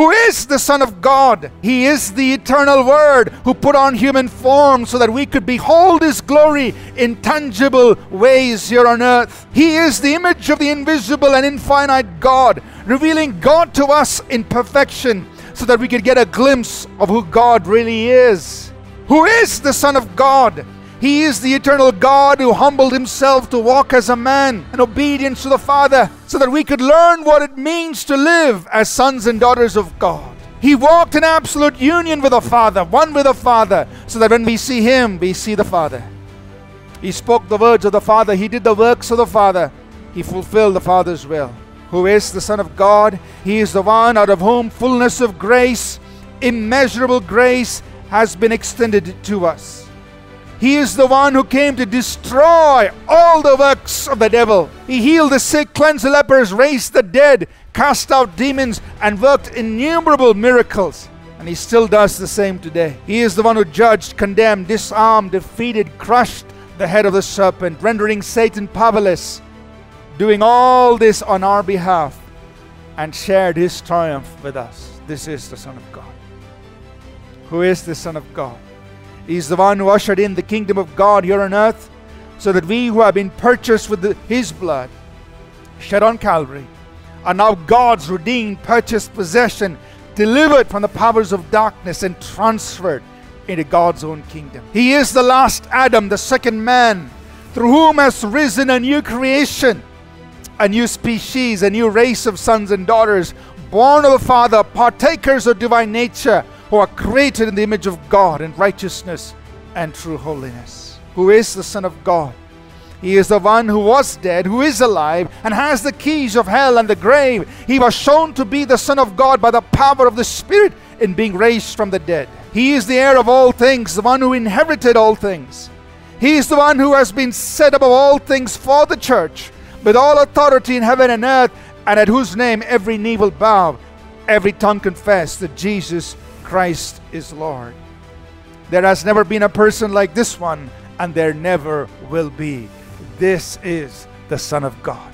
who is the Son of God. He is the eternal Word who put on human form so that we could behold His glory in tangible ways here on earth. He is the image of the invisible and infinite God, revealing God to us in perfection so that we could get a glimpse of who God really is. Who is the Son of God? He is the eternal God who humbled Himself to walk as a man in obedience to the Father so that we could learn what it means to live as sons and daughters of God. He walked in absolute union with the Father, one with the Father, so that when we see Him, we see the Father. He spoke the words of the Father. He did the works of the Father. He fulfilled the Father's will. Who is the Son of God? He is the one out of whom fullness of grace, immeasurable grace, has been extended to us. He is the one who came to destroy all the works of the devil. He healed the sick, cleansed the lepers, raised the dead, cast out demons, and worked innumerable miracles. And He still does the same today. He is the one who judged, condemned, disarmed, defeated, crushed the head of the serpent, rendering Satan powerless, doing all this on our behalf, and shared His triumph with us. This is the Son of God. Who is the Son of God? He is the one who ushered in the kingdom of God here on earth so that we who have been purchased with His blood shed on Calvary are now God's redeemed, purchased possession, delivered from the powers of darkness and transferred into God's own kingdom. He is the last Adam, the second man, through whom has risen a new creation, a new species, a new race of sons and daughters, born of the Father, partakers of divine nature, who are created in the image of God in righteousness and true holiness. Who is the Son of God? He is the one who was dead, who is alive, and has the keys of hell and the grave. He was shown to be the Son of God by the power of the Spirit in being raised from the dead. He is the heir of all things, the one who inherited all things. He is the one who has been set above all things for the church, with all authority in heaven and earth, and at whose name every knee will bow, every tongue confess that Jesus Christ is Lord. There has never been a person like this one, and there never will be. This is the Son of God.